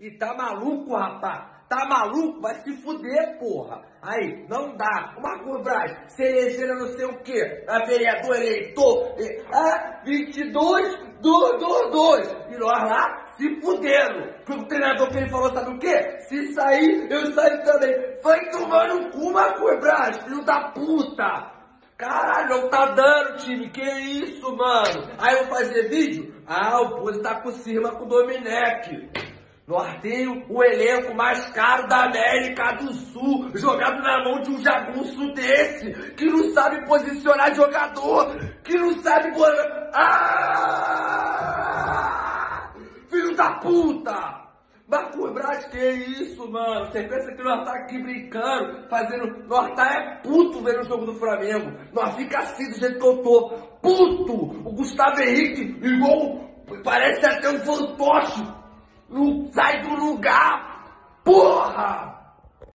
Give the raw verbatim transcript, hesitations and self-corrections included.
E tá maluco, rapaz? Tá maluco? Vai se fuder, porra. Aí, não dá. O Marcos Braz, Serejeira não sei o quê. A vereador eleitor. E, ah, vinte e dois, dois, dois, dois. E nós lá se fudendo. Porque o treinador que ele falou, sabe o quê? Se sair, eu saio também. Vai tomar no cu, Marcos Braz, filho da puta. Caralho, não tá dando, time. Que isso, mano? Aí eu vou fazer vídeo? Ah, o Poze tá com cima com o Dominec. Nós temos o elenco mais caro da América do Sul, jogado na mão de um jagunço desse, que não sabe posicionar jogador, que não sabe... Ah! Filho da puta! Marcos Braz, que isso, mano? Você pensa que nós tá aqui brincando, fazendo... Nós tá é puto vendo o jogo do Flamengo. Nós fica assim do jeito que eu tô. Puto! O Gustavo Henrique, igual... Parece até um fantoche. Não sai do lugar, porra!